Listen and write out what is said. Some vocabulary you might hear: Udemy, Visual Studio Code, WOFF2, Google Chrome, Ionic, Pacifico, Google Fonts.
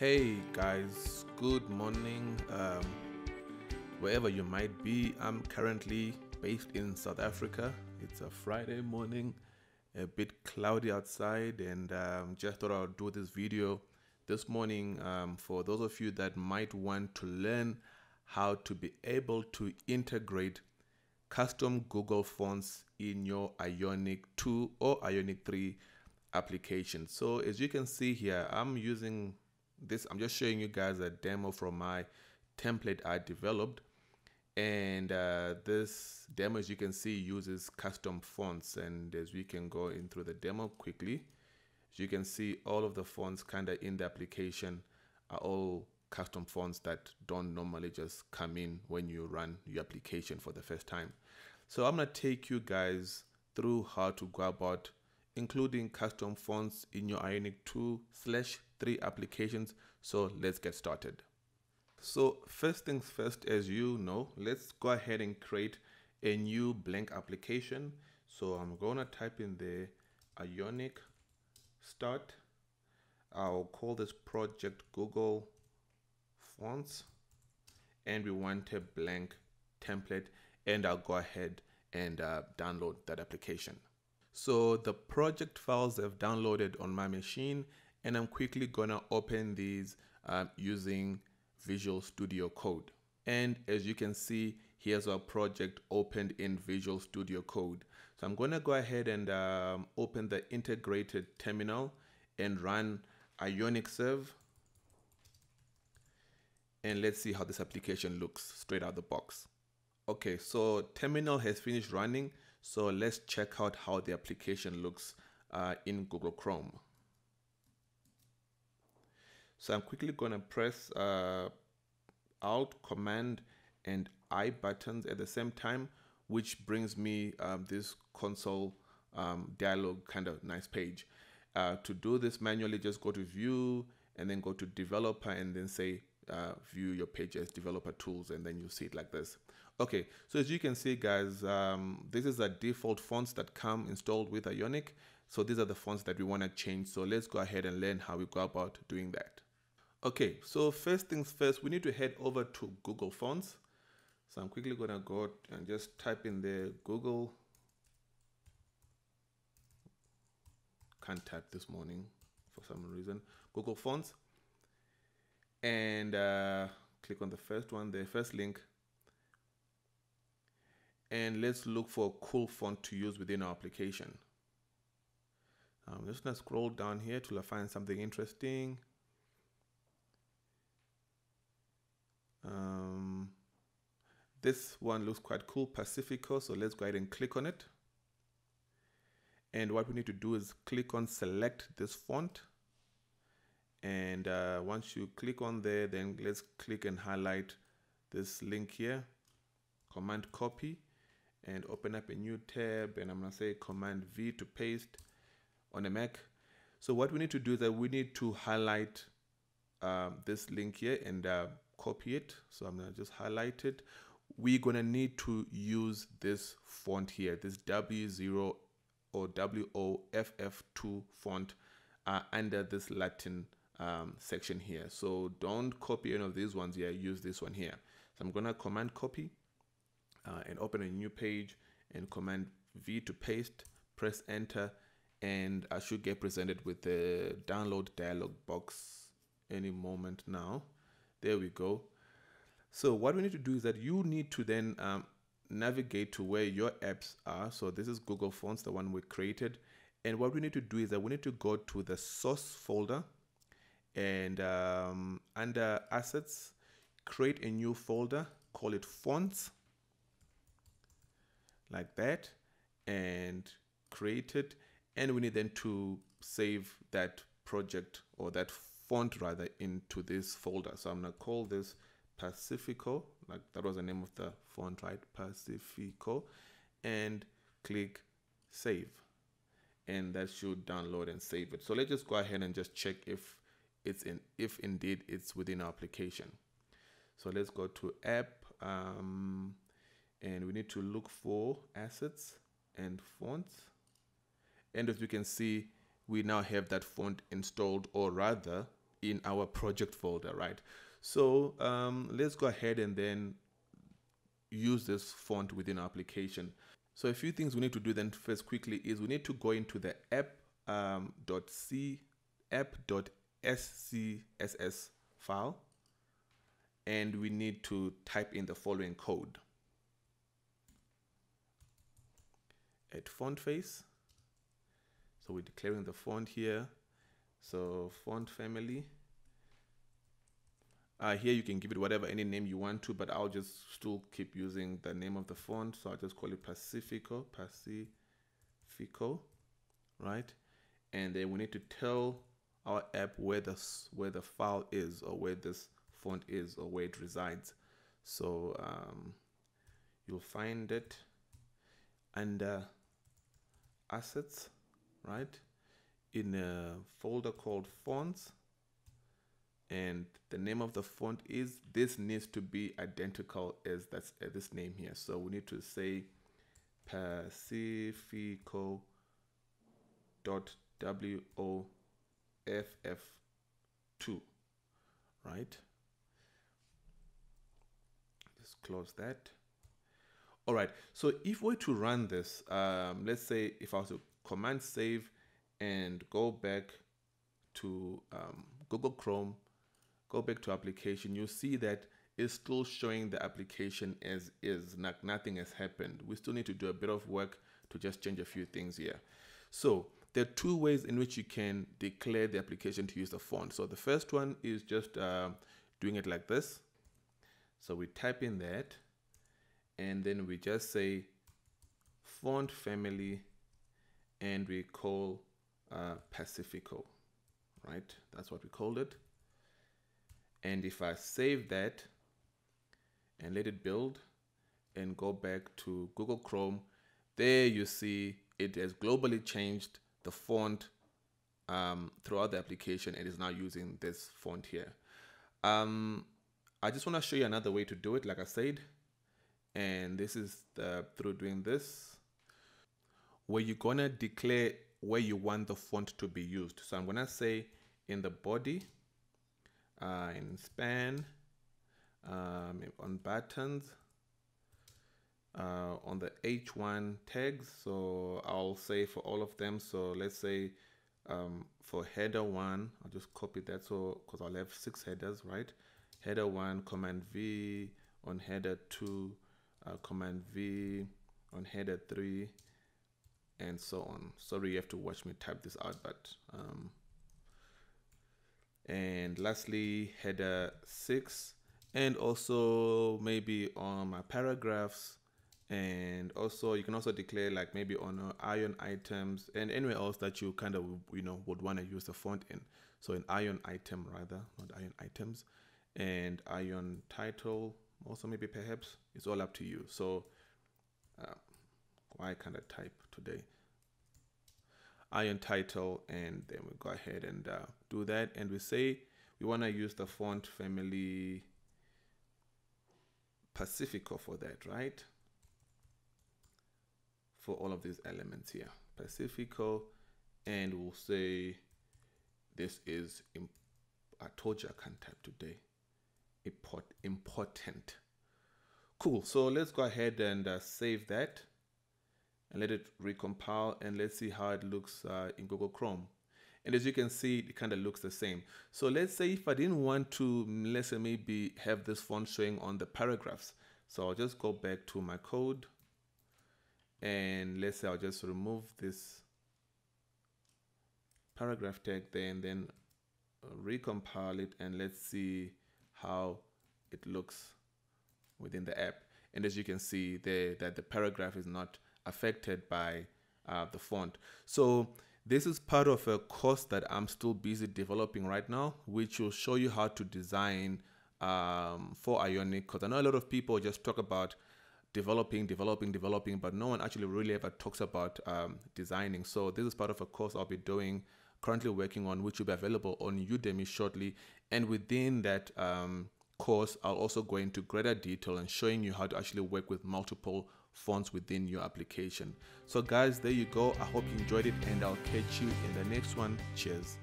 Hey guys, good morning, wherever you might be. I'm currently based in South Africa. It's a Friday morning, a bit cloudy outside, and just thought I'll do this video this morning for those of you that might want to learn how to be able to integrate custom Google Fonts in your Ionic 2 or Ionic 3 application. So as you can see here, I'm using this, I'm just showing you guys a demo from my template I developed, and this demo, as you can see, uses custom fonts. And as we can go in through the demo quickly, as you can see, all of the fonts kind of in the application are all custom fonts that don't normally just come in when you run your application for the first time. So I'm going to take you guys through how to go about including custom fonts in your Ionic 2/3 applications. So let's get started. So first things first, as you know, let's go ahead and create a new blank application. So I'm gonna type in the Ionic start. I'll call this project Google Fonts, and we want a blank template, and I'll go ahead and download that application. So the project files I've downloaded on my machine, and I'm quickly gonna open these using Visual Studio Code. And as you can see, here's our project opened in Visual Studio Code. So I'm gonna go ahead and open the integrated terminal and run Ionic serve. And let's see how this application looks straight out the box. Okay, so terminal has finished running. So let's check out how the application looks in Google Chrome. So I'm quickly gonna press Alt, Command, and I buttons at the same time, which brings me this console dialog kind of nice page. To do this manually, just go to View, and then go to Developer, and then say View your page as Developer Tools, and then you'll see it like this. Okay, so as you can see, guys, this is the default fonts that come installed with Ionic. So these are the fonts that we want to change. So let's go ahead and learn how we go about doing that. Okay, so first things first, we need to head over to Google Fonts. So I'm quickly going to go and just type in the Google. Can't type this morning for some reason. Google Fonts. And click on the first one, the first link. And let's look for a cool font to use within our application. I'm just gonna scroll down here till I find something interesting. This one looks quite cool, Pacifico, so let's go ahead and click on it. And what we need to do is click on select this font. And once you click on there, then let's click and highlight this link here, Command copy, and open up a new tab, and I'm gonna say Command V to paste on a Mac. So what we need to do is that we need to highlight this link here and copy it. So I'm gonna just highlight it. We're gonna need to use this font here, this W0 or WOFF2 font under this Latin section here. So don't copy any of these ones here, use this one here. So I'm gonna Command copy and open a new page, and Command V to paste, press enter, and I should get presented with the download dialog box any moment now. There we go. So what we need to do is that you need to then navigate to where your apps are. So this is Google Fonts, the one we created. And what we need to do is that we need to go to the source folder, and under assets, create a new folder, call it fonts, like that, and create it. And we need then to save that project, or that font rather, into this folder. So I'm gonna call this Pacifico, like that was the name of the font, right? Pacifico, and click save, and that should download and save it. So let's just go ahead and just check if it's in, if indeed it's within our application. So let's go to app, and we need to look for assets and fonts. And as you can see, we now have that font installed, or rather in our project folder, right? So let's go ahead and then use this font within our application. So a few things we need to do then first quickly is we need to go into the app.scss file, and we need to type in the following code. At font face, so we're declaring the font here. So font family, here you can give it whatever, any name you want to, but I'll just still keep using the name of the font. So I'll just call it Pacifico, right? And then we need to tell our app where the file is, or where this font is, or where it resides. So you'll find it under assets, right, in a folder called fonts, and the name of the font is, this needs to be identical as that's this name here. So we need to say Pacifico.WOFF2, right? Just close that. All right, so if we're to run this, let's say if I was to command save and go back to Google Chrome, go back to application, you'll see that it's still showing the application as is, nothing has happened. We still need to do a bit of work to just change a few things here. So there are two ways in which you can declare the application to use the font. So the first one is just doing it like this. So we type in that, and then we just say font family, and we call Pacifico, right? That's what we called it. And if I save that and let it build and go back to Google Chrome, there you see it has globally changed the font throughout the application, and is now using this font here. I just want to show you another way to do it, like I said. And this is through doing this, where you're going to declare where you want the font to be used. So I'm going to say in the body, in span, on buttons, on the H1 tags. So I'll say for all of them. So let's say for header one, I'll just copy that. So because I'll have 6 headers, right? Header one, command V on header two, command V on header 3, and so on. Sorry, you have to watch me type this out, but and lastly header 6, and also maybe on my paragraphs, and also you can also declare like maybe on iron items and anywhere else that you kind of, you know, would want to use the font in. So an iron item rather, not iron items, and iron title also maybe, perhaps. It's all up to you. So why can't I type today? Iron title, and then we go ahead and do that, and we say we want to use the font family Pacifico for that, right? For all of these elements here, Pacifico, and we'll say this is I told you I can't type today. Important. Cool, so let's go ahead and save that and let it recompile, and let's see how it looks in Google Chrome. And as you can see, it kind of looks the same. So let's say if I didn't want to, let's say maybe have this font showing on the paragraphs. So I'll just go back to my code, and let's say I'll just remove this paragraph tag there, and then recompile it, and let's see how it looks within the app. And as you can see there, that the paragraph is not affected by the font. So this is part of a course that I'm still busy developing right now, which will show you how to design for Ionic, because I know a lot of people just talk about developing, but no one actually really ever talks about designing. So this is part of a course I'll be doing, currently working on, which will be available on Udemy shortly. And within that course, I'll also go into greater detail and showing you how to actually work with multiple fonts within your application. So guys, there you go. I hope you enjoyed it, and I'll catch you in the next one. Cheers.